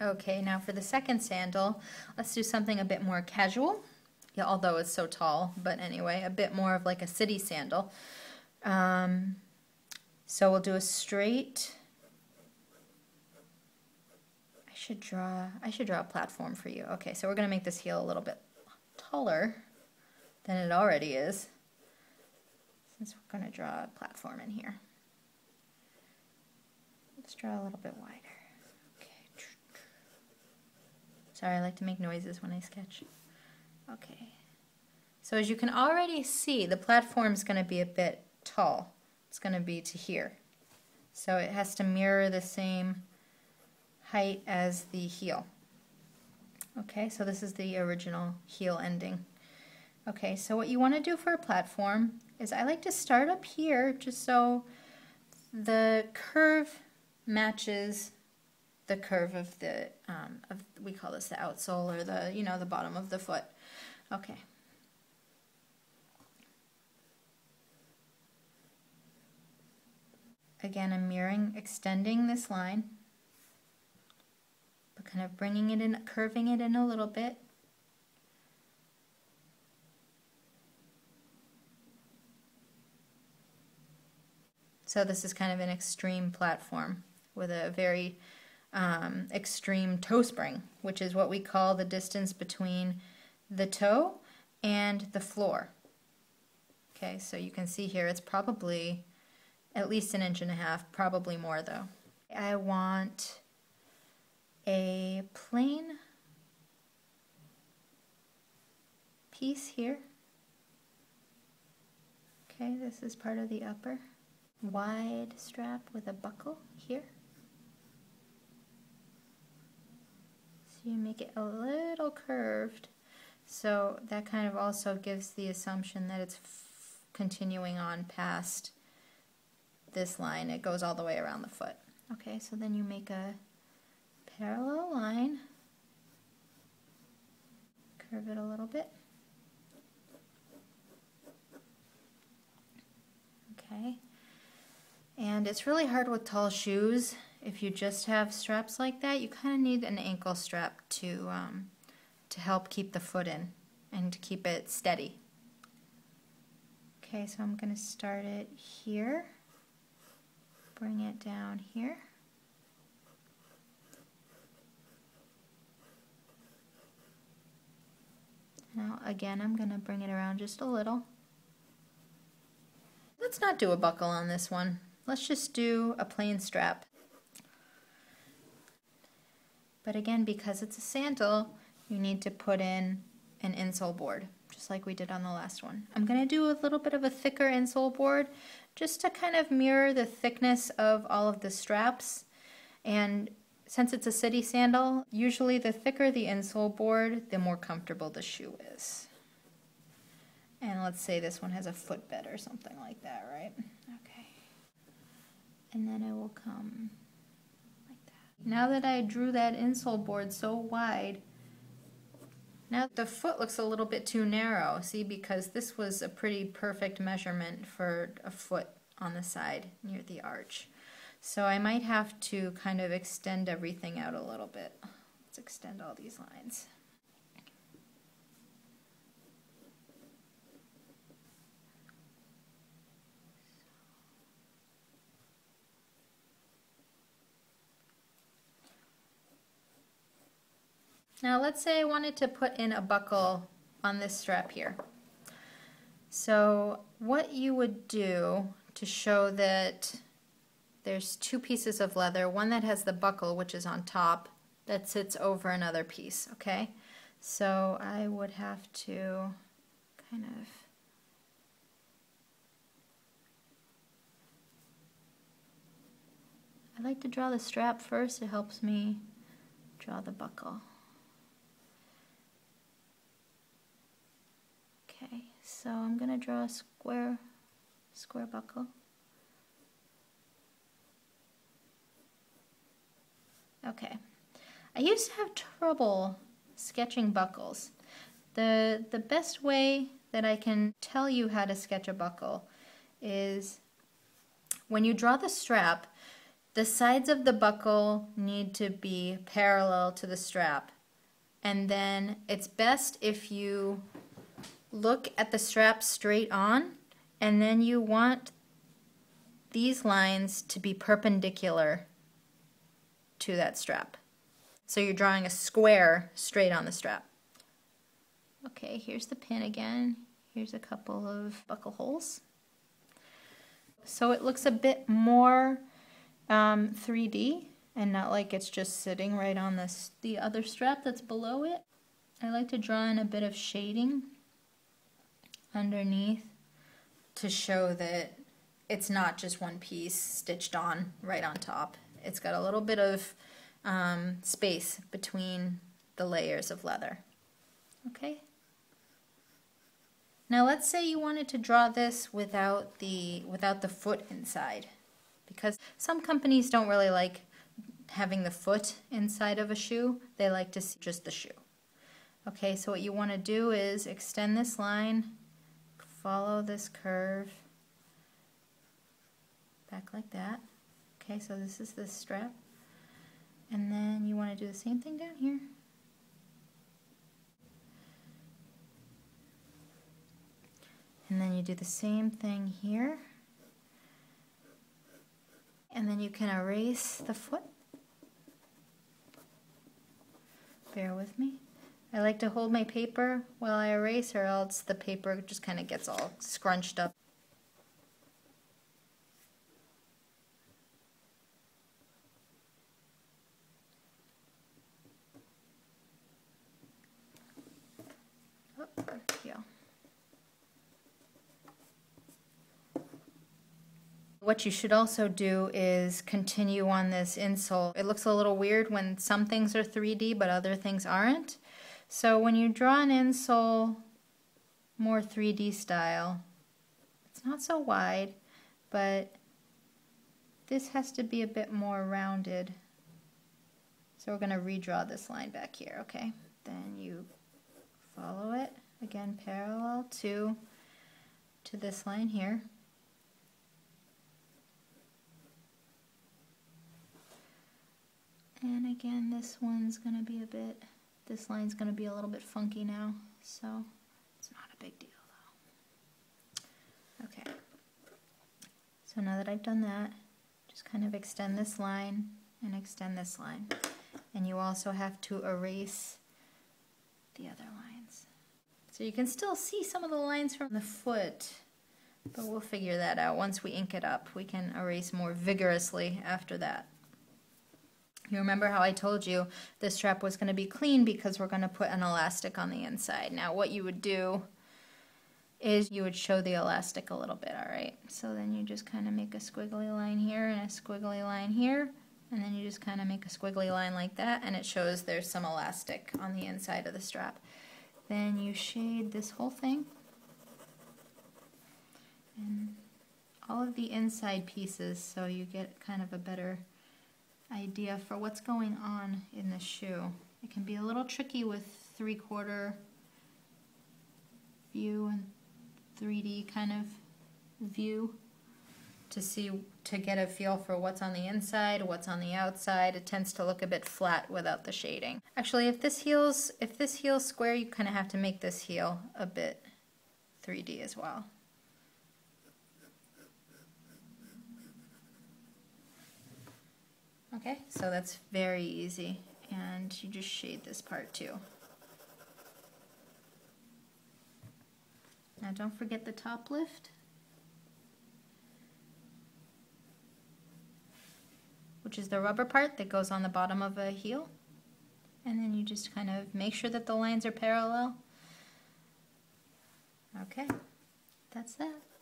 Okay, now for the second sandal, let's do something a bit more casual. Yeah, although it's so tall, but anyway, a bit more of like a city sandal. So we'll do a straight. I should draw a platform for you. Okay, so we're going to make this heel a little bit taller than it already is, since we're going to draw a platform in here. Let's draw a little bit wider. Okay. Sorry, I like to make noises when I sketch. Okay. So as you can already see, the platform is going to be a bit tall. It's going to be to here. So it has to mirror the same height as the heel. Okay, so this is the original heel ending. Okay, so what you want to do for a platform is I like to start up here just so the curve matches the curve of the we call this the outsole, or the, you know, the bottom of the foot. Okay. Again, I'm mirroring, extending this line, but kind of bringing it in, curving it in a little bit. So this is kind of an extreme platform with a very extreme toe spring, which is what we call the distance between the toe and the floor. Okay, so you can see here it's probably at least 1.5 inches, probably more though. I want a plain piece here. Okay, this is part of the upper. Wide strap with a buckle here. So you make it a little curved, so that kind of also gives the assumption that it's continuing on past this line. It goes all the way around the foot. Okay, so then you make a parallel line, curve it a little bit. Okay. And it's really hard with tall shoes. If you just have straps like that, you kind of need an ankle strap to help keep the foot in and to keep it steady. Okay, so I'm going to start it here, bring it down here. Now again, I'm going to bring it around just a little. Let's not do a buckle on this one. Let's just do a plain strap. But again, because it's a sandal, you need to put in an insole board, just like we did on the last one. I'm going to do a little bit of a thicker insole board just to kind of mirror the thickness of all of the straps. And since it's a city sandal, usually the thicker the insole board, the more comfortable the shoe is. And let's say this one has a footbed or something like that, right? Okay. And then I will come like that. Now that I drew that insole board so wide, now the foot looks a little bit too narrow, see, because this was a pretty perfect measurement for a foot on the side near the arch. So I might have to kind of extend everything out a little bit. Let's extend all these lines. Now let's say I wanted to put in a buckle on this strap here. So what you would do to show that there's two pieces of leather, one that has the buckle, which is on top, that sits over another piece, okay? So I would have to kind of I like to draw the strap first. It helps me draw the buckle. So I'm going to draw a square buckle. Okay. I used to have trouble sketching buckles. The best way that I can tell you how to sketch a buckle is when you draw the strap, The sides of the buckle need to be parallel to the strap. And then it's best if you look at the strap straight on, and then you want these lines to be perpendicular to that strap. So you're drawing a square straight on the strap. Okay, here's the pin again. Here's a couple of buckle holes. So it looks a bit more 3D and not like it's just sitting right on this, the other strap that's below it. I like to draw in a bit of shading underneath to show that it's not just one piece stitched on right on top. It's got a little bit of space between the layers of leather. Okay. Now let's say you wanted to draw this without the foot inside, because some companies don't really like having the foot inside of a shoe. They like to see just the shoe. Okay, so what you want to do is extend this line, follow this curve back like that. Okay, so this is this strap. And then you want to do the same thing down here. And then you do the same thing here. And then you can erase the foot. Bear with me. I like to hold my paper while I erase, or else the paper just kind of gets all scrunched up. What you should also do is continue on this insole. It looks a little weird when some things are 3D but other things aren't. So when you draw an insole more 3D style, it's not so wide, but this has to be a bit more rounded. So we're going to redraw this line back here, okay? Then you follow it, again parallel to this line here. And again, this line's gonna be a little bit funky now, so it's not a big deal though. Okay, so now that I've done that, just kind of extend this line and extend this line. And you also have to erase the other lines. So you can still see some of the lines from the foot, but we'll figure that out. Once we ink it up, we can erase more vigorously after that. You remember how I told you this strap was going to be clean because we're going to put an elastic on the inside. Now what you would do is you would show the elastic a little bit, all right? So then you just kind of make a squiggly line here and a squiggly line here, and then you just kind of make a squiggly line like that, and it shows there's some elastic on the inside of the strap. Then you shade this whole thing, and all of the inside pieces, so you get kind of a better idea for what's going on in the shoe. It can be a little tricky with 3/4 view and 3D kind of view to get a feel for what's on the inside, what's on the outside. It tends to look a bit flat without the shading. Actually, if this heel's square, you kind of have to make this heel a bit 3D as well. Okay, so that's very easy, and you just shade this part too. Now don't forget the top lift, which is the rubber part that goes on the bottom of a heel. And then you just kind of make sure that the lines are parallel. Okay, that's that.